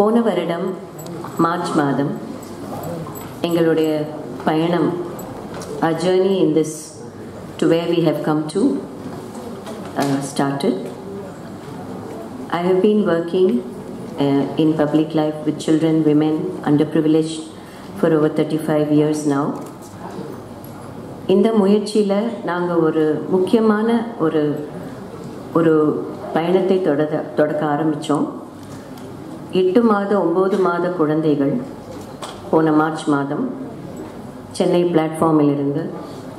போன வருடம் மார்ச் மாதம் எங்களுடைய பயணம், our journey in this to where we have come to, started. I have been working in public life with children, women, underprivileged for over 35 years now. இந்த முயற்சியில் நாங்கள் ஒரு முக்கியமான ஒரு பயணத்தை தொடக்க ஆரம்பித்தோம். 8 மாத 9 மாத குழந்தைகள் போன மார்ச் மாதம் சென்னை பிளாட்ஃபார்மிலிருந்து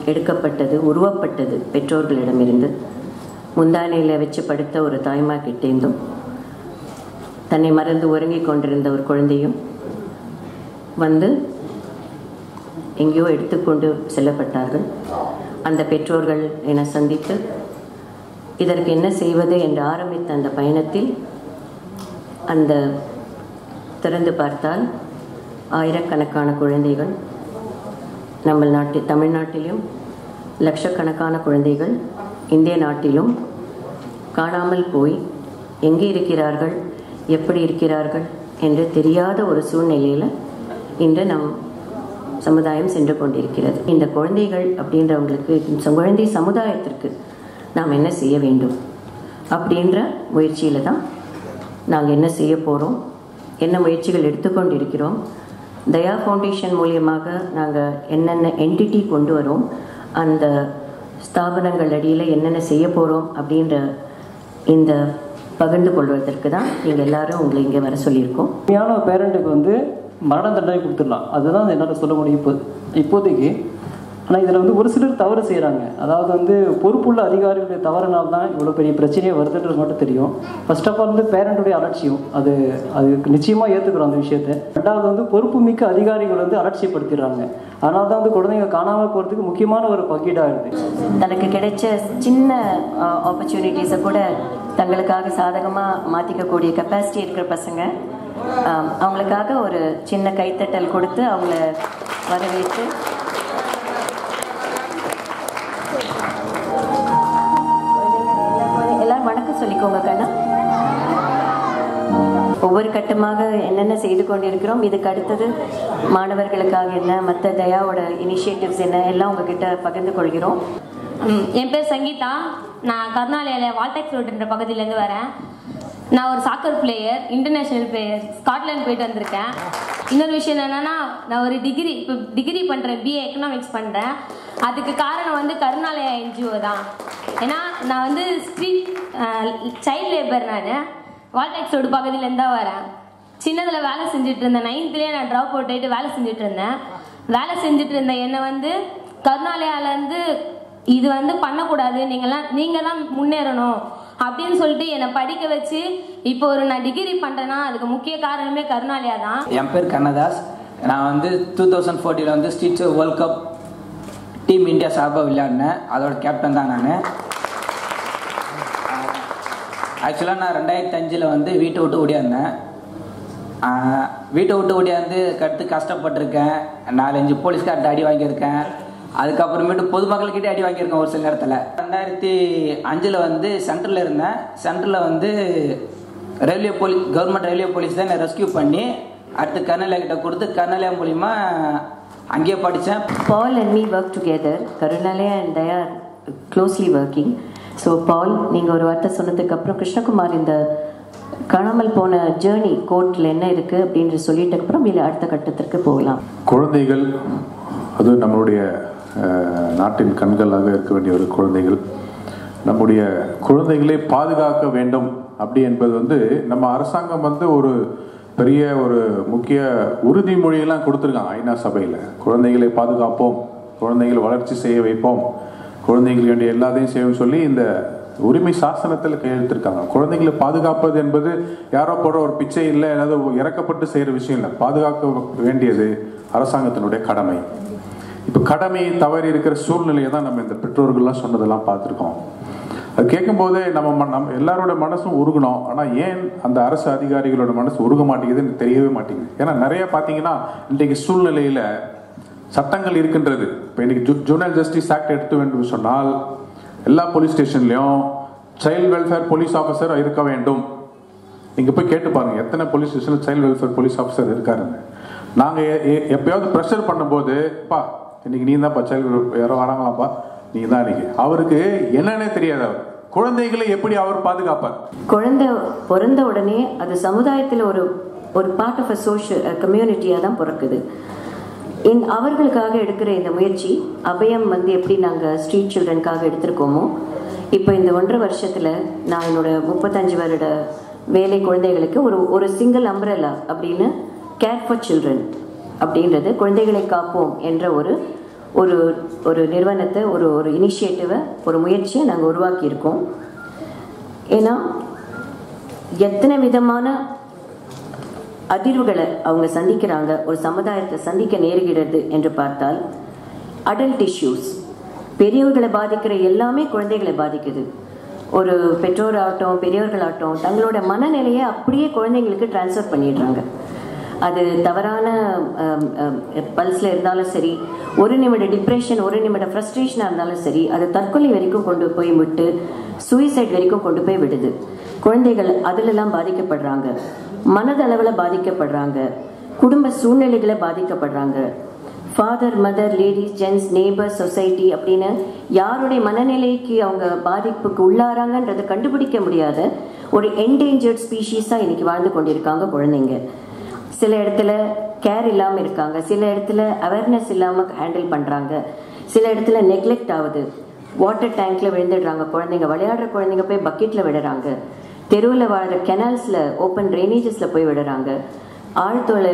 எடுக்கப்பட்டது, உருவப்பட்டது பெற்றோர்களிடமிருந்து. முந்தானையில் வச்சு படுத்த ஒரு தாய்மா கிட்டேந்தும் தன்னை மறந்து உறங்கிக் கொண்டிருந்த ஒரு குழந்தையும் வந்து எங்கேயோ எடுத்துக்கொண்டு செல்லப்பட்டார்கள். அந்த பெற்றோர்கள் என்னை சந்தித்து இதற்கு என்ன செய்வது என்று ஆரம்பித்த அந்த பயணத்தில் அந்த திறந்து பார்த்தால் ஆயிரக்கணக்கான குழந்தைகள், நம்ம நாட்டில் தமிழ்நாட்டிலும் லட்சக்கணக்கான குழந்தைகள் இந்திய நாட்டிலும் காணாமல் போய் எங்கே இருக்கிறார்கள், எப்படி இருக்கிறார்கள் என்று தெரியாத ஒரு சூழ்நிலையில் இன்று நம் சமுதாயம் சென்று கொண்டிருக்கிறது. இந்த குழந்தைகள் அப்படின்றவங்களுக்கு, குழந்தை சமுதாயத்திற்கு நாம் என்ன செய்ய வேண்டும் அப்படின்ற முயற்சியில் தான் நாங்கள் என்ன செய்ய போகிறோம், என்ன முயற்சிகள் எடுத்துக்கொண்டு இருக்கிறோம். தயா ஃபவுண்டேஷன் மூலியமாக நாங்கள் என்னென்ன என்டிட்டி கொண்டு வரோம், அந்த ஸ்தாபனங்கள் அடியில் என்னென்ன செய்ய போகிறோம் அப்படின்ற இந்த பகிர்ந்து கொள்வதற்கு தான் நீங்கள் எல்லோரும் உங்களை இங்கே வர சொல்லியிருக்கோம். உண்மையான பேரண்ட்டுக்கு வந்து மரண தண்டனை கொடுத்துடலாம், அதுதான் என்னால் சொல்ல முடியும் இப்போதைக்கு. ஆனால் இதில் வந்து ஒரு சிலர் தவறு செய்கிறாங்க. அதாவது வந்து பொறுப்புள்ள அதிகாரிகளுடைய தவறுனால் தான் இவ்வளோ பெரிய பிரச்சனையே வருதுன்றது மட்டும் தெரியும். ஃபர்ஸ்ட் ஆஃப் ஆல் வந்து பேரண்ட்டுடைய அலட்சியம், அதுக்கு நிச்சயமாக ஏற்றுக்கிறோம் அந்த விஷயத்தை. ரெண்டாவது வந்து பொறுப்பு மிக்க அதிகாரிகள் வந்து அலட்சியப்படுத்திடுறாங்க. அதனால தான் வந்து குழந்தைங்க காணாமல் போகிறதுக்கு முக்கியமான ஒரு பக்கீடாகிடுது. தனக்கு கிடைச்ச சின்ன ஆப்பர்ச்சுனிட்டிஸை கூட தங்களுக்காக சாதகமாக மாற்றிக்கக்கூடிய கெப்பாசிட்டி இருக்கிற பசங்க அவங்களுக்காக ஒரு சின்ன கைத்தட்டல் கொடுத்து அவங்கள வரவேற்று எல்லாரும் வணக்கம் சொல்லிக்கோங்க கண்ணா. ஒவ்வொரு கட்டமாக என்னென்ன செய்து கொண்டிருக்கிறோம், இதுக்கு அடுத்தது மாணவர்களுக்காக என்ன, மற்ற தயாவோட இனிஷியேட்டிவ்ஸ் என்ன, எல்லாம் உங்ககிட்ட பகிர்ந்து கொள்கிறோம். என் பேர் சங்கீதா. நான் கர்நாடகாவில் வால்டாக்ஸ் ரோடுன்ற பகுதியிலேருந்து வரேன். நான் ஒரு soccer player, international player, Scotland போயிட்டு வந்திருக்கேன். இன்னொரு விஷயம் என்னென்னா, நான் ஒரு இப்போ டிகிரி பண்ணுறேன், பிஏ எக்கனாமிக்ஸ் பண்ணுறேன். அதுக்கு காரணம் வந்து கருணாலயா என்ஜிஓ தான். ஏன்னா நான் வந்து ஸ்ட்ரீட் சைல்டு லேபர், நான் வால்டாக்ஸ் ரோடு பகுதியிலேருந்து தான் வரேன். சின்னதில் வேலை செஞ்சுட்டு இருந்தேன், 9th நான் ட்ராப் அவுட் ஆகிட்டு வேலை செஞ்சுட்டு இருந்தேன். என்னை வந்து கருணாலயாவிலேருந்து இது வந்து பண்ணக்கூடாது, நீங்கள் தான் முன்னேறணும் அப்படின்னு சொல்லிட்டு என்னை படிக்க வச்சு இப்போ ஒரு நான் டிகிரி பண்ணுறேன்னா அதுக்கு முக்கிய காரணமே கருணாலயா தான். என் பேர் கண்ணதாஸ். நான் வந்து 2014 வந்து street world cup team India சார்பாக விளையாடினேன். அதோட கேப்டன் தான் நான். ஆக்சுவலாக நான் 2005 வந்து வீட்டை விட்டு ஓடியாந்தேன். கடுத்து கஷ்டப்பட்டிருக்கேன். 4-5 போலீஸ்கார்ட்ட அடி வாங்கியிருக்கேன். அதுக்கப்புறமேட்டு பொதுமக்கள்கிட்டே அடி வாங்கியிருக்கேன் ஒரு சில நேரத்தில். 2005 வந்து சென்ட்ரலில் இருந்தேன். சென்ட்ரலில் வந்து கவர்மெண்ட் ரயில்வே போலீஸ் தான் நான் ரெஸ்கியூ பண்ணி அடுத்து கர்நாலயா கிட்ட கொடுத்து கர்நாலயா மூலிமா அங்கேயே படித்தேன். Paul and me work together. Karunalaya and Daya closely working. So Paul, நீங்கள் ஒரு வார்த்தை சொன்னதுக்கப்புறம் கிருஷ்ணகுமார் இந்த காணாமல் போன ஜேர்னி கோர்ட்டில் என்ன இருக்குது அப்படின்ற சொல்லிட்டக்கப்புறம் இதில் அடுத்த கட்டத்திற்கு போகலாம். குழந்தைகள், அது நம்மளுடைய நாட்டின் கண்களாக இருக்க வேண்டிய ஒரு குழந்தைகள், நம்முடைய குழந்தைகளை பாதுகாக்க வேண்டும் அப்படி என்பது வந்து நம்ம அரசாங்கம் வந்து ஒரு பெரிய ஒரு முக்கிய உறுதிமொழியெல்லாம் கொடுத்துருக்காங்க ஐநா சபையில். குழந்தைகளை பாதுகாப்போம், குழந்தைகளை வளர்ச்சி செய்ய வைப்போம், குழந்தைங்களுக்கு வேண்டிய எல்லாத்தையும் செய்யணும்னு சொல்லி இந்த உரிமை சாசனத்தில் கையெழுத்திருக்காங்க. குழந்தைகளை பாதுகாப்பது என்பது யாரோ போடுற ஒரு பிச்சை இல்லை, ஏதாவது இறக்கப்பட்டு செய்கிற விஷயம் இல்லை. பாதுகாக்க வேண்டியது அரசாங்கத்தினுடைய கடமை. இப்போ கடமையை தவறி இருக்கிற சூழ்நிலையை தான் நம்ம இந்த பெற்றோர்கள்லாம் சொன்னதெல்லாம் பார்த்துருக்கோம். அது கேட்கும்போது நம்ம எல்லாரோட மனசும் உருகணும். ஆனால் ஏன் அந்த அரசு அதிகாரிகளோட மனசு உருக மாட்டேங்குதுன்னு தெரியவே மாட்டேங்குது. ஏன்னா நிறைய பார்த்தீங்கன்னா இன்றைக்கு சூழ்நிலையில் சட்டங்கள் இருக்கின்றது. இப்போ இன்றைக்கி ஜூனல் ஜஸ்டிஸ் ஆக்ட் எடுத்து வேண்டும் சொன்னால் எல்லா போலீஸ் ஸ்டேஷன்லேயும் சைல்டு வெல்ஃபேர் போலீஸ் ஆஃபீஸர் இருக்க வேண்டும். நீங்கள் போய் கேட்டு பாருங்கள் எத்தனை போலீஸ் ஸ்டேஷனில் சைல்டு வெல்ஃபேர் போலீஸ் ஆஃபீஸர் இருக்காருங்க. நாங்கள் எப்போயாவது ப்ரெஷர் பண்ணும்போது பா இன்றைக்கி நீ தான்ப்பா சைல்டு யாரோ வராங்களாம்ப்பா நீங்கள் தான் அன்றைக்கி அவருக்கு என்னன்னே தெரியாது. அவர் குழந்தைகளை எப்படி அவர் பாதுகாப்பார்? குழந்தை பிறந்த உடனே அது சமுதாயத்தில் ஒரு பார்ட் ஆஃப் அ சோஷியல் கம்யூனிட்டியாக தான் பிறக்குது. அவர்களுக்காக எடுக்கிற இந்த முயற்சி அபயம் எப்படி நாங்கள் ஸ்ட்ரீட் சில்ட்ரனுக்காக எடுத்திருக்கோமோ, இப்போ இந்த 1.5 வருஷத்தில் நான் என்னோட 35 வருட வேலை குழந்தைகளுக்கு ஒரு சிங்கிள் அம்ப்ரெல்லா அப்படின்னு கேர் ஃபார் சில்ட்ரன் அப்படின்றது குழந்தைகளை காப்போம் என்ற ஒரு ஒரு நிறுவனத்தை ஒரு ஒரு இனிஷியேட்டிவை ஒரு முயற்சியை நாங்கள் உருவாக்கியிருக்கோம். ஏன்னா எத்தனை விதமான அதிர்வுகளை அவங்க சந்திக்கிறாங்க, ஒரு சமுதாயத்தை சந்திக்க நேருகிறது என்று பார்த்தால் அடல்ட் இஷ்யூஸ் பெரியவர்களை பாதிக்கிற எல்லாமே குழந்தைகளை பாதிக்குது. ஒரு பெற்றோராகட்டும் பெரியவர்களாகட்டும் தங்களோட மனநிலையை அப்படியே குழந்தைங்களுக்கு டிரான்ஸ்ஃபர் பண்ணிடுறாங்க. அது தவறான பல்ஸில் இருந்தாலும் சரி, ஒரு நிமிட டிப்ரெஷன் ஒரு நிமிட ஃப்ரஸ்ட்ரேஷனாக இருந்தாலும் சரி, அது தற்கொலை வரைக்கும் கொண்டு போய் விட்டு சூசைட் வரைக்கும் கொண்டு போய் விடுது. குழந்தைகள் அதிலெல்லாம் பாதிக்கப்படுறாங்க, மனதளவில் பாதிக்கப்படுறாங்க, குடும்ப சூழ்நிலைகளை பாதிக்கப்படுறாங்க. Father mother ladies gents neighbour society அப்படின்னு யாருடைய மனநிலைக்கு அவங்க பாதிப்புக்கு உள்ளாராங்கன்றதை கண்டுபிடிக்க முடியாத ஒரு என்டேஞ்சர்ட் ஸ்பீஷீஸாக இன்றைக்கி வாழ்ந்து கொண்டிருக்காங்க குழந்தைங்க. சில இடத்துல கேர் இல்லாமல் இருக்காங்க, சில இடத்துல அவேர்னஸ் இல்லாமல் ஹேண்டில் பண்ணுறாங்க, சில இடத்துல நெக்லெக்ட் ஆகுது. வாட்டர் டேங்க்கில் விழுந்துடுறாங்க குழந்தைங்க, விளையாடுற குழந்தைங்க போய் பக்கெட்டில் விடுறாங்க, தெருவில் வாழ்கிற கெனால்ஸில் ஓப்பன் ட்ரைனேஜஸில் போய் விடுறாங்க, ஆழ்துளை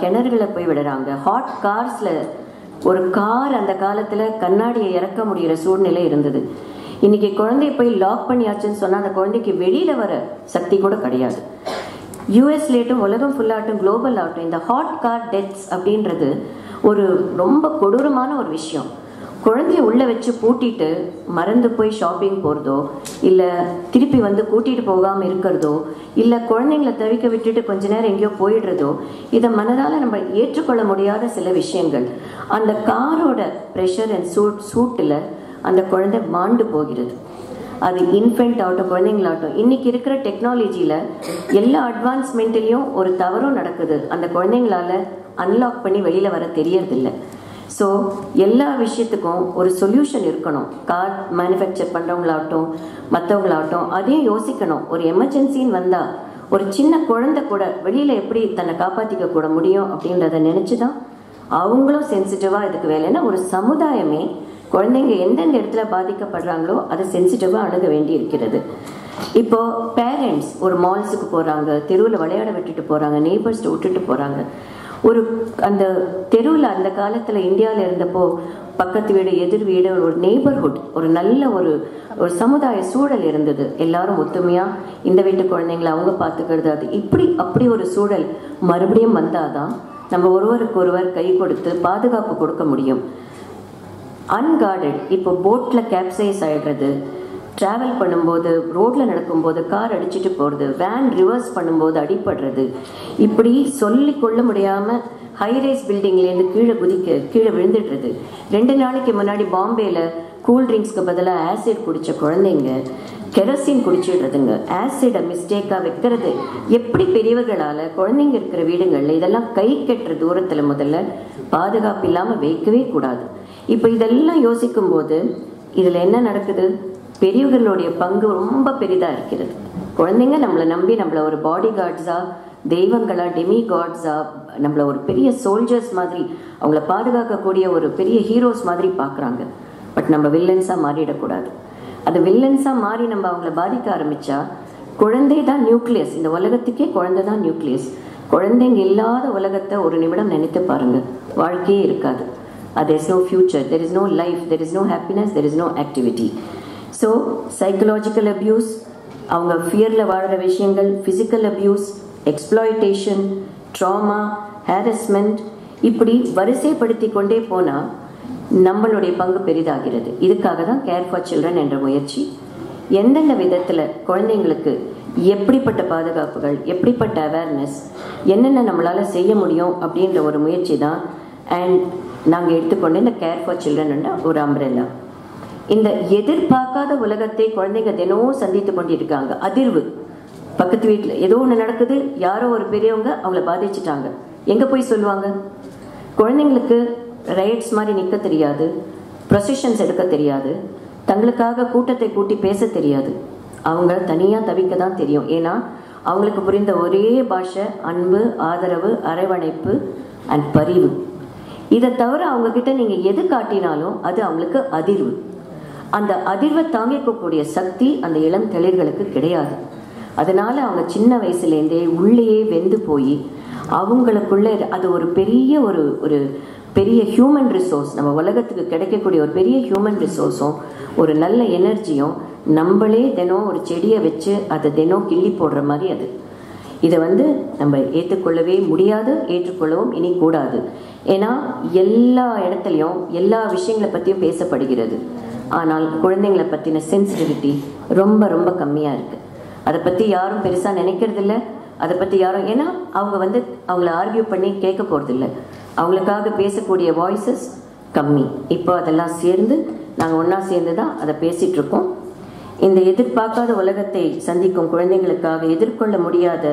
கிணறுகளை போய் விடுறாங்க, ஹாட் கார்ஸில் ஒரு கார் அந்த காலத்தில் கண்ணாடியை இறக்க முடிகிற சூழ்நிலை இருந்தது. இன்றைக்கி குழந்தைய போய் லாக் பண்ணியாச்சுன்னு சொன்னால் அந்த குழந்தைக்கு வெளியில் வர சக்தி கூட கிடையாது. யூஎஸ்லேட்டும் உலகம் ஃபுல்லாகட்டும் குளோபல் ஆகட்டும் இந்த ஹாட் கார் டெத்ஸ் அப்படின்றது ஒரு ரொம்ப கொடூரமான ஒரு விஷயம். குழந்தைய உள்ளே வச்சு பூட்டிட்டு மறந்து போய் ஷாப்பிங் போகிறதோ, இல்லை திருப்பி வந்து கூட்டிகிட்டு போகாமல் இருக்கிறதோ, இல்லை குழந்தைங்கள தவிக்க விட்டுட்டு கொஞ்ச நேரம் எங்கேயோ போயிடுறதோ, இதை மனதால் நம்ம ஏற்றுக்கொள்ள முடியாத சில விஷயங்கள். அந்த காரோட ப்ரெஷர் அண்ட் சூட்டில் அந்த குழந்தை மாண்டு போகிறது. அது இன்ஃபென்ட் ஆகட்டும் குழந்தைங்களாகட்டும் இன்றைக்கி இருக்கிற டெக்னாலஜியில் எல்லா அட்வான்ஸ்மெண்ட்லேயும் ஒரு தவறும் நடக்குது. அந்த குழந்தைங்களால் அன்லாக் பண்ணி வெளியில் வர தெரியறதில்லை. ஸோ எல்லா விஷயத்துக்கும் ஒரு சொல்யூஷன் இருக்கணும். கார் மேனுஃபேக்சர் பண்ணுறவங்களாகட்டும் மற்றவங்களாகட்டும் அதையும் யோசிக்கணும். ஒரு எமர்ஜென்சின்னு வந்தால் ஒரு சின்ன குழந்தை கூட வெளியில் எப்படி தன்னை காப்பாற்றிக்க கூட முடியும் அப்படின்றத நினச்சி தான் அவங்களும் சென்சிட்டிவாக இதுக்கு வேலைன்னா ஒரு சமுதாயமே குழந்தைங்க எந்தெந்த இடத்துல பாதிக்கப்படுறாங்களோ அதை சென்சிட்டிவாக அணுக வேண்டி இருக்கிறது. இப்போது பேரண்ட்ஸ் ஒரு மால்ஸுக்கு போகிறாங்க, தெருவில் விளையாட விட்டுட்டு போகிறாங்க, நெய்பர்ஸ்ட்டு விட்டுட்டு போகிறாங்க. ஒரு அந்த தெருவில் அந்த காலத்தில் இந்தியாவில் இருந்தப்போ பக்கத்து வீடு எதிர் வீடு ஒரு நெய்பர்ஹுட் ஒரு நல்ல ஒரு சமுதாய சூழல் இருந்தது. எல்லாரும் ஒத்துமையாக இந்த வீட்டு குழந்தைங்களை அவங்க பார்த்துக்கிறது. அது அப்படி ஒரு சூழல் மறுபடியும் வந்தால் தான் நம்ம ஒருவருக்கு ஒருவர் கை கொடுத்து பாதுகாப்பு கொடுக்க முடியும். அன்கார்டட் இப்போ போட்டில் கேப்சைஸ் ஆகிடுறது, ட்ராவல் பண்ணும்போது ரோட்டில் நடக்கும்போது கார் அடிச்சுட்டு போகிறது, வேன் ரிவர்ஸ் பண்ணும்போது அடிபடுறது, இப்படி சொல்லிக்கொள்ள முடியாமல் ஹைரேஸ் பில்டிங்லேருந்து கீழே விழுந்துடுறது. 2 நாளைக்கு முன்னாடி பாம்பேயில் கூல்ட்ரிங்க்ஸ்க்கு பதிலாக ஆசிட் குடித்த குழந்தைங்க கெரோசின் குடிச்சிடுறதுங்க. ஆசிடை மிஸ்டேக்காக வைக்கிறது எப்படி பெரியவர்களால் குழந்தைங்க இருக்கிற வீடுங்களில் இதெல்லாம் கை கட்டுற தூரத்தில் முதல்ல பாதுகாப்பு இல்லாமல் வைக்கவே கூடாது. இப்போ இதெல்லாம் யோசிக்கும்போது இதில் என்ன நடக்குது, பெரியவர்களுடைய பங்கு ரொம்ப பெரிதாக இருக்கிறது. குழந்தைங்க நம்மளை நம்பி நம்மளை ஒரு பாடி கார்ட்ஸாக தெய்வங்களாக டெமி காட்ஸாக நம்மளை ஒரு பெரிய சோல்ஜர்ஸ் மாதிரி அவங்கள பாதுகாக்கக்கூடிய ஒரு பெரிய ஹீரோஸ் மாதிரி பார்க்குறாங்க. பட் நம்ம வில்லன்ஸாக மாறிடக்கூடாது. அது வில்லன்ஸாக மாறி நம்ம அவங்கள பாதிக்க ஆரம்பித்தா குழந்தை தான் நியூக்ளியஸ், இந்த உலகத்துக்கே குழந்தை தான் நியூக்ளியஸ். குழந்தைங்க இல்லாத உலகத்தை ஒரு நிமிடம் நினைத்து பாருங்கள், வாழ்க்கையே இருக்காது. there is no future, there is no life, there is no happiness, there is no activity. So psychological abuse, அவங்க ஃபியரில் வாழ்கிற விஷயங்கள், physical abuse, exploitation, trauma, harassment, இப்படி வரிசைப்படுத்தி கொண்டே போனால் நம்மளுடைய பங்கு பெரிதாகிறது. இதுக்காக தான் கேர் ஃபார் சில்ட்ரன் என்ற முயற்சி. எந்தெந்த விதத்தில் குழந்தைங்களுக்கு எப்படிப்பட்ட பாதுகாப்புகள், எப்படிப்பட்ட அவேர்னஸ், என்னென்ன நம்மளால் செய்ய முடியும் அப்படின்ற ஒரு முயற்சி தான். அண்ட் நாங்கள் எடுத்துக்கொண்டு இந்த கேர் ஃபார் சில்ட்ரன் ஒரு அம்ப்ரெல்லா. இந்த எதிர்பார்க்காத உலகத்தை குழந்தைங்க தினமும் சந்தித்து கொண்டிருக்காங்க. அதிர்வு பக்கத்து வீட்டில் ஏதோ ஒன்று நடக்குது, யாரோ ஒரு பெரியவங்க அவங்கள பாதிச்சுட்டாங்க, எங்கே போய் சொல்லுவாங்க? குழந்தைங்களுக்கு ரைட்ஸ் மாதிரி நிற்க தெரியாது, ப்ரொசிஷன்ஸ் எடுக்க தெரியாது, தங்களுக்காக கூட்டத்தை கூட்டி பேச தெரியாது. அவங்க தனியாக தவிக்க தான் தெரியும். ஏன்னா அவங்களுக்கு புரிந்த ஒரே பாஷை அன்பு, ஆதரவு, அரவணைப்பு அண்ட் பரிவு. இதை தவிர அவங்கக்கிட்ட நீங்கள் எது காட்டினாலும் அது அவங்களுக்கு அதிர்வு. அந்த அதிர்வை தாங்கிக்கக்கூடிய சக்தி அந்த இளம் தளிர்களுக்கு கிடையாது. அதனால் அவங்க சின்ன வயசுலேருந்தே உள்ளேயே வெந்து போய் அவங்களுக்குள்ளே அது ஒரு பெரிய ஒரு பெரிய ஹியூமன் ரிசோர்ஸ், நம்ம உலகத்துக்கு கிடைக்கக்கூடிய ஒரு பெரிய ஹியூமன் ரிசோர்ஸும் ஒரு நல்ல எனர்ஜியும். நம்மளே தினம் ஒரு செடியை வச்சு அதை தினம் கிள்ளி போடுற மாதிரி அது. இதை நம்ம ஏற்றுக்கொள்ளவே முடியாது, ஏற்றுக்கொள்ளவும் இனி கூடாது. ஏன்னா எல்லா இடத்துலையும் எல்லா விஷயங்களை பற்றியும் பேசப்படுகிறது. ஆனால் குழந்தைங்களை பற்றின சென்சிட்டிவிட்டி ரொம்ப ரொம்ப கம்மியாக இருக்குது. அதை பற்றி யாரும் பெருசாக நினைக்கிறதில்ல, அதை பற்றி யாரும், ஏன்னா அவங்க அவங்கள ஆர்கியூ பண்ணி கேட்க போகிறதில்ல, அவங்களுக்காக பேசக்கூடிய வாய்ஸஸ் கம்மி. இப்போ அதெல்லாம் சேர்ந்து நாங்கள் ஒன்றா சேர்ந்து தான் அதை பேசிகிட்ருக்கோம். இந்த எதிர்பார்க்காத உலகத்தை சந்திக்கும் குழந்தைங்களுக்காக, எதிர்கொள்ள முடியாத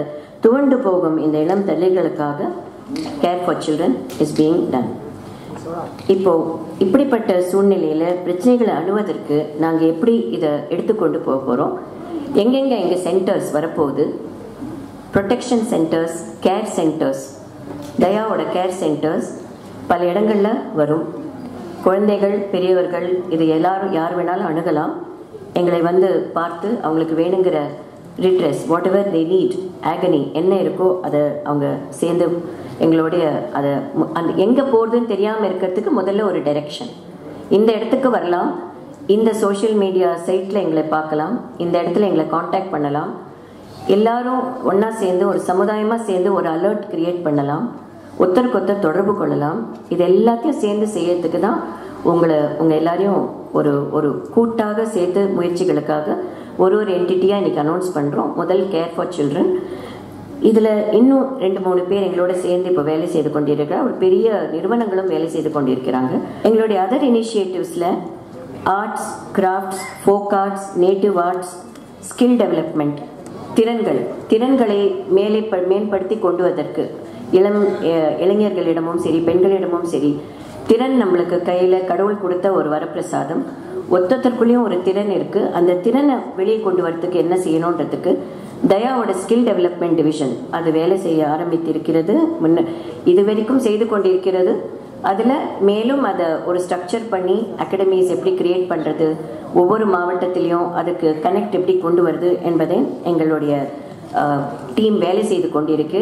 துவண்டு போகும் இந்த இளம் தள்ளிகளுக்காக care for children is being done. இப்போது இப்படிப்பட்ட சூழ்நிலையில் பிரச்சனைகளை அணுவதற்கு நாங்கள் எப்படி இதை எடுத்துக்கொண்டு போக போகிறோம், எங்கெங்கே எங்கள் சென்டர்ஸ் வரப்போகுது? ப்ரொடெக்ஷன் சென்டர்ஸ், கேர் சென்டர்ஸ், தயாவோட கேர் சென்டர்ஸ் பல இடங்களில் வரும். குழந்தைகள், பெரியவர்கள் இது எல்லாரும் யார் வேணாலும் அணுகலாம். எங்களை பார்த்து அவங்களுக்கு வேணுங்கிற ரிட்ரெஸ், வாட் எவர் தே நீட், ஆகனி என்ன இருக்கோ அதை அவங்க சேர்ந்து எங்களுடைய அதை அந்த எங்கே போகிறதுன்னு தெரியாமல் இருக்கிறதுக்கு முதல்ல ஒரு டைரெக்ஷன். இந்த இடத்துக்கு வரலாம், இந்த சோஷியல் மீடியா சைட்டில் எங்களை பார்க்கலாம், இந்த இடத்துல எங்களை காண்டாக்ட் பண்ணலாம். எல்லாரும் ஒன்றா சேர்ந்து ஒரு சமுதாயமாக சேர்ந்து ஒரு அலர்ட் க்ரியேட் பண்ணலாம், ஒருத்தருக்கு ஒருத்தர் தொடர்பு கொள்ளலாம். இது எல்லாத்தையும் சேர்ந்து செய்யறதுக்கு தான் உங்கள் எல்லாரையும் ஒரு ஒரு கூட்டாக சேர்த்து முயற்சிகளுக்காக ஒரு என்டிட்டியாக இன்றைக்கி அனௌன்ஸ் பண்ணுறோம். முதல் கேர் ஃபார் சில்ட்ரன். இதில் இன்னும் 2-3 பேர் எங்களோட சேர்ந்து இப்போ வேலை செய்து கொண்டிருக்கிறார், ஒரு பெரிய நிறுவனங்களும் வேலை செய்து கொண்டிருக்கிறாங்க. எங்களுடைய அதர் இனிஷியேட்டிவ்ஸில் arts, crafts, folk arts, native arts, skill development, திறன்களை மேம்படுத்தி கொண்டு வருவதற்கு இளைஞர்களிடமும் சரி பெண்களிடமும் சரி, திறன் நம்மளுக்கு கையில் கடவுள் கொடுத்த ஒரு வரப்பிரசாதம். ஒத்தத்திற்குள்ளேயும் ஒரு திறன் இருக்குது, அந்த திறனை வெளியே கொண்டு வரத்துக்கு என்ன செய்யணுன்றதுக்கு தயாவோட ஸ்கில் டெவலப்மெண்ட் டிவிஷன் அது வேலை செய்ய ஆரம்பித்திருக்கிறது, முன்ன இது வரைக்கும் செய்து கொண்டிருக்கிறது. அதில் மேலும் அதை ஒரு ஸ்ட்ரக்சர் பண்ணி அகாடமிஸ் எப்படி க்ரியேட் பண்ணுறது, ஒவ்வொரு மாவட்டத்திலையும் அதுக்கு கனெக்ட் எப்படி கொண்டு வருது என்பதை எங்களுடைய டீம் வேலை செய்து கொண்டிருக்கு.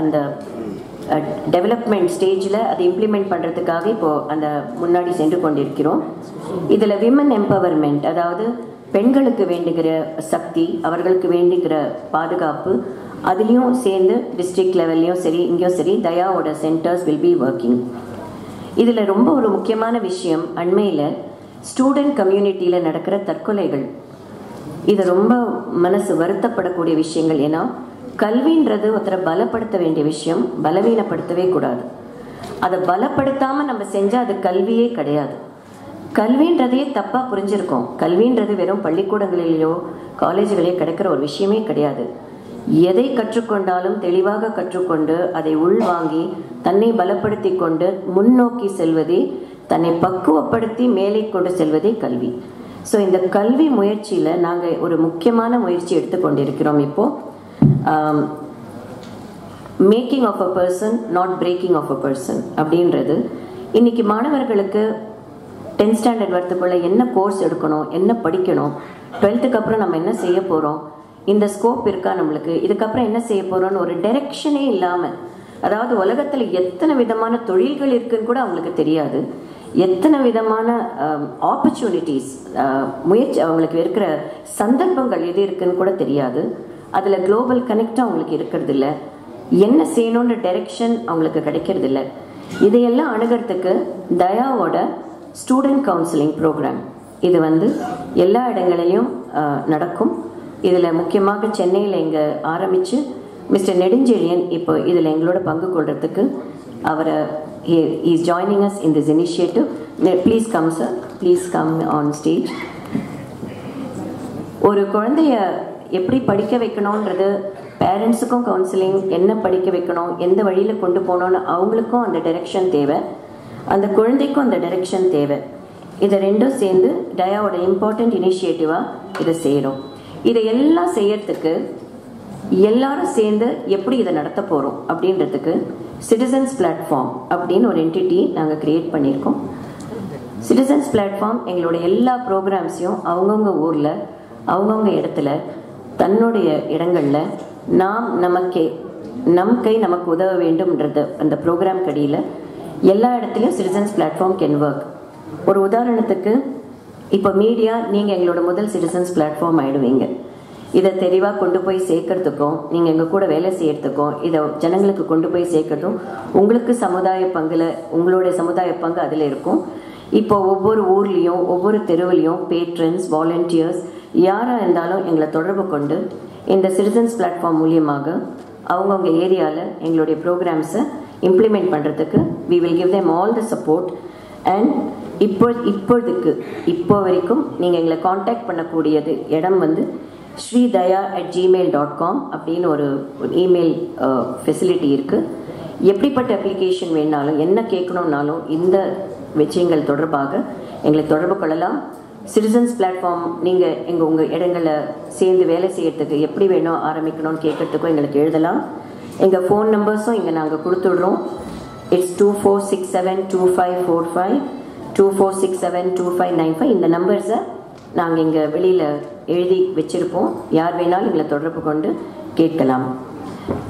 அந்த டெவலப்மெண்ட் ஸ்டேஜில் அதை இம்ப்ளிமெண்ட் பண்ணுறதுக்காக இப்போது அந்த முன்னாடி சென்று கொண்டிருக்கிறோம். இதில் விமன் எம்பவர்மெண்ட், அதாவது பெண்களுக்கு வேண்டுகிற சக்தி, அவர்களுக்கு வேண்டுகிற பாதுகாப்பு, அதுலேயும் சேர்ந்து டிஸ்ட்ரிக்ட் லெவல்லையும் சரி இங்கேயும் சரி தயாவோட சென்டர்ஸ் வில் பி ஒர்க்கிங். இதில் ரொம்ப ஒரு முக்கியமான விஷயம் அண்மையில் ஸ்டூடெண்ட் கம்யூனிட்டியில் நடக்கிற தற்கொலைகள். இது ரொம்ப மனசு வருத்தப்படக்கூடிய விஷயங்கள். ஏன்னா கல்வின்றது ஒருத்தரை பலப்படுத்த வேண்டிய விஷயம், பலவீனப்படுத்தவே கூடாது. அதை பலப்படுத்தாமல் நம்ம செஞ்சால் அது கல்வியே கிடையாது. கல்வின்றதையே தப்பாக புரிஞ்சுருக்கோம். கல்வின்றது வெறும் பள்ளிக்கூடங்களிலேயோ காலேஜுகளிலேயோ கிடைக்கிற ஒரு விஷயமே கிடையாது. எதை கற்றுக்கொண்டாலும் தெளிவாக கற்றுக்கொண்டு அதை உள்வாங்கி தன்னை பலப்படுத்தி கொண்டு முன்னோக்கி செல்வதே, தன்னை பக்குவப்படுத்தி மேலே கொண்டு செல்வதே கல்வி. ஸோ இந்த கல்வி முயற்சியில் நாங்கள் ஒரு முக்கியமான முயற்சி எடுத்துக்கொண்டிருக்கிறோம். இப்போது making of a person, not breaking of a person அப்படின்றது. இன்றைக்கி மாணவர்களுக்கு 10th ஸ்டாண்டர்ட் வரத்துக்குள்ளே என்ன கோர்ஸ் எடுக்கணும், என்ன படிக்கணும், 12th அப்புறம் நம்ம என்ன செய்ய போகிறோம், இந்த ஸ்கோப் இருக்கா நம்மளுக்கு, இதுக்கப்புறம் என்ன செய்ய போகிறோன்னு ஒரு டைரெக்ஷனே இல்லாமல், அதாவது உலகத்தில் எத்தனை விதமான தொழில்கள் இருக்குதுன்னு கூட அவங்களுக்கு தெரியாது, எத்தனை விதமான ஆப்பர்ச்சுனிட்டிஸ் முயற்சி அவங்களுக்கு இருக்கிற சந்தர்ப்பங்கள் எது இருக்குதுன்னு கூட தெரியாது, அதில் குளோபல் கனெக்டாக அவங்களுக்கு இருக்கிறது இல்லை, என்ன செய்யணுன்ற டைரெக்ஷன் அவங்களுக்கு கிடைக்கிறது இல்லை. இதையெல்லாம் அணுகிறதுக்கு தயாவோட ஸ்டூடெண்ட் கவுன்சிலிங் ப்ரோக்ராம் இது எல்லா இடங்களிலையும் நடக்கும். இதில் முக்கியமாக சென்னையில் இங்கே ஆரம்பித்து மிஸ்டர் நெடுஞ்செழியன் இப்போ இதில் எங்களோட பங்கு கொள்றதுக்கு அவரை is joining us in this initiative. Please come sir, please come on stage. ஒரு குழந்தைய எப்படி படிக்க வைக்கணும்ன்றது பேரண்ட்ஸுக்கும் கவுன்சிலிங், என்ன படிக்க வைக்கணும், எந்த வழியில் கொண்டு போகணும்னு அவங்களுக்கும் அந்த டைரெக்ஷன் தேவை, அந்த குழந்தைக்கும் அந்த டைரெக்ஷன் தேவை. இதை ரெண்டும் சேர்ந்து டயாவோட இம்பார்ட்டண்ட் இனிஷியேட்டிவாக இதை செய்கிறோம். இதை எல்லாம் செய்யறதுக்கு எல்லாரும் சேர்ந்து எப்படி இதை நடத்த போகிறோம் அப்படின்றதுக்கு சிட்டிசன்ஸ் பிளாட்ஃபார்ம் அப்படின்னு ஒரு என்டிட்டி நாங்கள் கிரியேட் பண்ணியிருக்கோம். சிட்டிசன்ஸ் பிளாட்ஃபார்ம் எங்களோட எல்லா ப்ரோக்ராம்ஸையும் அவங்கவுங்க ஊரில் அவங்கவுங்க இடத்துல தன்னுடைய இடங்களில் நம் கை நமக்கு உதவ வேண்டும்ன்றது அந்த ப்ரோக்ராம் கடியில் எல்லா இடத்துலையும் சிட்டிசன்ஸ் பிளாட்ஃபார்ம் கேன் ஒர்க். ஒரு உதாரணத்துக்கு இப்போ மீடியா நீங்கள் எங்களோட முதல் சிட்டிசன்ஸ் பிளாட்ஃபார்ம் ஆகிடுவீங்க. இதை தெளிவாக கொண்டு போய் சேர்க்கறதுக்கும் நீங்கள் எங்கள் கூட வேலை செய்கிறதுக்கும் இதை ஜனங்களுக்கு கொண்டு போய் சேர்க்கறதும் உங்களுக்கு சமுதாய பங்கில் உங்களுடைய சமுதாய பங்கு அதில் இருக்கும். இப்போ ஒவ்வொரு ஊர்லேயும் ஒவ்வொரு தெருவிலையும் பேட்ரன்ஸ் வாலண்டியர்ஸ் யாராக இருந்தாலும் எங்களை தொடர்பு கொண்டு இந்த சிட்டிசன்ஸ் பிளாட்ஃபார்ம் மூலியமாக அவங்கவுங்க ஏரியாவில் எங்களுடைய ப்ரோக்ராம்ஸை இம்ப்ளிமெண்ட் பண்ணுறதுக்கு we will give them all the support. And இப்போ வரைக்கும் நீங்கள் எங்களை காண்டாக்ட் பண்ணக்கூடியது இடம் வந்து shridaya@gmail.com அப்படின்னு ஒரு இமெயில் ஃபெசிலிட்டி இருக்குது. எப்படிப்பட்ட அப்ளிகேஷன் வேணாலும் என்ன கேட்கணுன்னாலும் இந்த விஷயங்கள் தொடர்பாக எங்களை தொடர்பு கொள்ளலாம். சிட்டிசன்ஸ் பிளாட்ஃபார்ம் நீங்கள் உங்கள் இடங்களை சேர்ந்து வேலை செய்கிறதுக்கு எப்படி வேணும் ஆரம்பிக்கணும்னு கேட்குறதுக்கும் எங்களுக்கு எழுதலாம். எங்கள் ஃபோன் நம்பர்ஸும் இங்கே நாங்கள் கொடுத்துடுறோம். இட்ஸ் 24672545 24672595. இந்த நம்பர்ஸை நாங்கள் இங்கே வெளியில் எழுதி வச்சுருப்போம். யார் வேணாலும் எங்களை தொடர்பு கொண்டு கேட்கலாம்.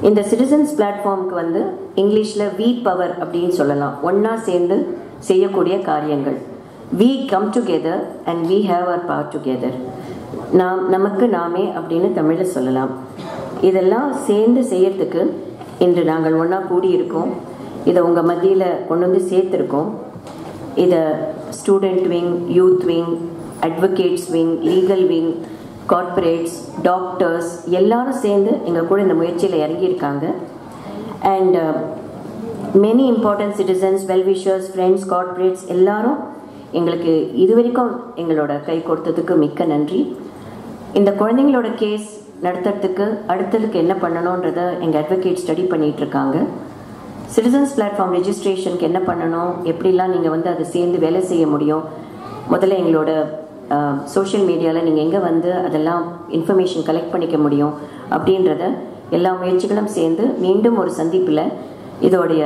இந்த சிட்டிசன்ஸ் பிளாட்ஃபார்முக்கு வந்து இங்கிலீஷில் வி பவர் அப்படின்னு சொல்லலாம். ஒன்றா சேர்ந்து செய்யக்கூடிய காரியங்கள். We come together and we have our power together. நமக்கு நாமே அப்படின்னு தமிழில் சொல்லலாம். இதெல்லாம் சேர்ந்து செய்யறதுக்கு இன்று நாங்கள் ஒன்றா கூடியிருக்கோம். இதை உங்கள் மத்தியில் கொண்டு வந்து சேர்த்துருக்கோம். இதை student wing, youth wing, advocates wing, legal wing, corporates, doctors எல்லாரும் சேர்ந்து எங்கள் கூட இந்த முயற்சியில் இறங்கியிருக்காங்க. And many important citizens, well-wishers, friends, corporates எல்லாரும் எங்களுக்கு இது வரைக்கும் எங்களோட கை கொடுத்ததுக்கு மிக்க நன்றி. இந்த குழந்தைங்களோட கேஸ் நடத்துறதுக்கு அடுத்ததுக்கு என்ன பண்ணணுன்றதை எங்கள் அட்வொகேட் ஸ்டடி பண்ணிகிட்ருக்காங்க. சிட்டிசன்ஸ் பிளாட்ஃபார்ம் ரெஜிஸ்ட்ரேஷனுக்கு என்ன பண்ணணும், எப்படிலாம் நீங்கள் வந்து அதை சேர்ந்து வேலை செய்ய முடியும், முதல்ல எங்களோட சோஷியல் மீடியாவில் நீங்கள் எங்கே வந்து அதெல்லாம் இன்ஃபர்மேஷன் கலெக்ட் பண்ணிக்க முடியும் அப்படின்றத எல்லா முயற்சிகளும் சேர்ந்து மீண்டும் ஒரு சந்திப்பில் இதோடைய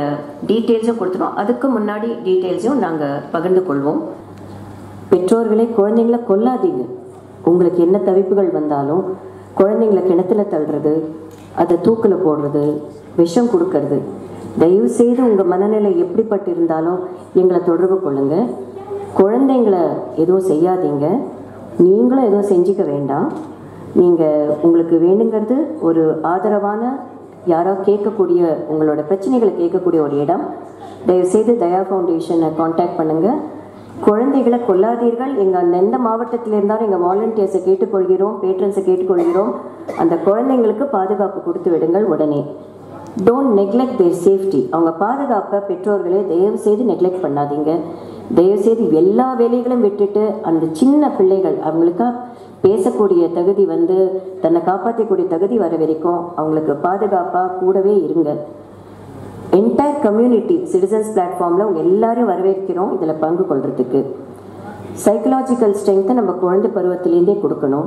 டீட்டெயில்ஸும் கொடுத்துருவோம். அதுக்கு முன்னாடி டீட்டெயில்ஸையும் நாங்கள் பகிர்ந்து கொள்வோம். பெற்றோர்களே, குழந்தைங்கள கொல்லாதீங்க. உங்களுக்கு என்ன தவிப்புகள் வந்தாலும் குழந்தைங்கள கிணத்துல தள்ளுறது, அதை தூக்கில் போடுறது, விஷம் கொடுக்கறது, தயவுசெய்து உங்கள் மனநிலை எப்படிப்பட்டு இருந்தாலும் எங்களை தொடர்பு கொள்ளுங்கள். குழந்தைங்கள எதுவும் செய்யாதீங்க, நீங்களும் எதுவும் செஞ்சுக்க வேண்டாம். நீங்கள் உங்களுக்கு வேணுங்கிறது ஒரு ஆதரவான, யாரோ கேட்கக்கூடிய, உங்களோட பிரச்சனைகளை கேட்கக்கூடிய ஒரு இடம். தயவுசெய்து தயா ஃபவுண்டேஷனை காண்டாக்ட் பண்ணுங்கள். குழந்தைகளை கொள்ளாதீர்கள். எங்கள் எந்த மாவட்டத்தில் இருந்தாலும் எங்கள் வாலண்டியர்ஸை கேட்டுக்கொள்கிறோம், பேட்ரன்ஸை கேட்டுக்கொள்கிறோம். அந்த குழந்தைங்களுக்கு பாதுகாப்பு கொடுத்து விடுங்கள் உடனே. Don't neglect their safety. அவங்க பாதுகாப்பை பெற்றோர்களே தயவுசெய்து நெக்லெக்ட் பண்ணாதீங்க. தயவுசெய்து எல்லா வேலைகளும் விட்டுட்டு அந்த சின்ன பிள்ளைகள் அவங்களுக்காக பேசக்கூடிய தகுதி வந்து தன்னை காப்பாற்றக்கூடிய தகுதி வர வரைக்கும் அவங்களுக்கு பாதுகாப்பாக கூடவே இருங்க. என்டையர் கம்யூனிட்டி சிட்டிசன்ஸ் பிளாட்ஃபார்மில் அவங்க எல்லாரும் வரவேற்கிறோம் இதில் பங்கு கொள்கிறதுக்கு. சைக்கலாஜிக்கல் ஸ்ட்ரென்த்தை நம்ம குழந்தை பருவத்திலேருந்தே கொடுக்கணும்.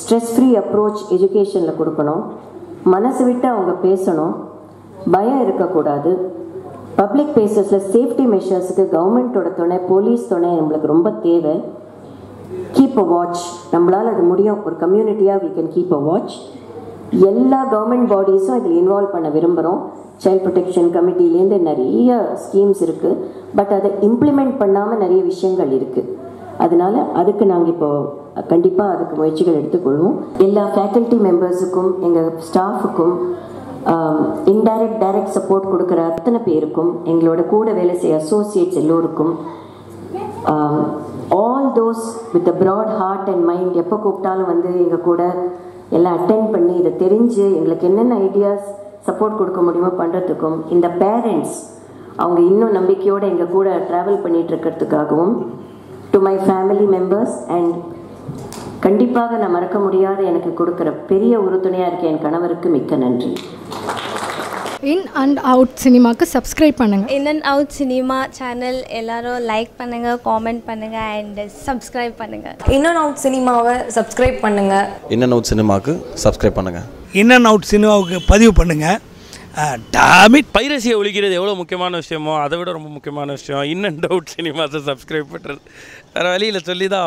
ஸ்ட்ரெஸ் ஃப்ரீ அப்ரோச் எஜுகேஷனில் கொடுக்கணும். மனசு விட்டு அவங்க பேசணும். பயம் இருக்கக்கூடாது. பப்ளிக் பிளேசஸில் சேஃப்டி மெஷர்ஸுக்கு கவர்மெண்ட்டோட துணை, போலீஸ் துணை நம்மளுக்கு ரொம்ப தேவை. கீப் அ வாட்ச், நம்மளால் அது முடியும். ஒரு கம்யூனிட்டியாக we can keep a watch. எல்லா கவர்மெண்ட் பாடிஸும் இதில் இன்வால்வ் பண்ண விரும்புகிறோம். சைல்ட் ப்ரொடெக்ஷன் கமிட்டிலேருந்து நிறைய ஸ்கீம்ஸ் இருக்குது. பட் அதை இம்ப்ளிமெண்ட் பண்ணாமல் நிறைய விஷயங்கள் இருக்குது. அதனால் அதுக்கு நாங்கள் இப்போது கண்டிப்பாக அதுக்கு முயற்சிகள் எடுத்துக்கொள்வோம். எல்லா ஃபேக்கல்ட்டி மெம்பர்ஸுக்கும் எங்கள் ஸ்டாஃபுக்கும் இன்டைரக்ட் டைரக்ட் சப்போர்ட் கொடுக்குற அத்தனை பேருக்கும் எங்களோட கூட வேலை செய்ய அசோசியேட்ஸ் எல்லோருக்கும் all those with a broad heart and mind எப்போ கூப்பிட்டாலும் வந்து எங்கள் கூட எல்லாம் அட்டென்ட் பண்ணி இதை தெரிஞ்சு எங்களுக்கு என்னென்ன ஐடியாஸ் சப்போர்ட் கொடுக்க முடியுமோ பண்ணுறதுக்கும், இந்த பேரண்ட்ஸ் அவங்க இன்னும் நம்பிக்கையோடு எங்கள் கூட ட்ராவல் பண்ணிகிட்ருக்கிறதுக்காகவும், to my family members and கண்டிப்பாக நான் மறக்க முடியாத எனக்கு கொடுக்கிற பெரிய உறுதுணையாக இருக்க என் கணவருக்கு மிக்க நன்றி. In and out cinema ku subscribe pannunga. In and out cinema channel ellaru like pannunga, comment pannunga and subscribe pannunga. In and out cinema va subscribe pannunga. In and out cinema ku subscribe pannunga. In and out cinema ku padivu pannunga. Damn it, piracy oligirad evlo mukkiyamaana vishayamo adavida romba mukkiyamaana vishayam in and out cinema ku subscribe pandrathu. Aravali illa solli da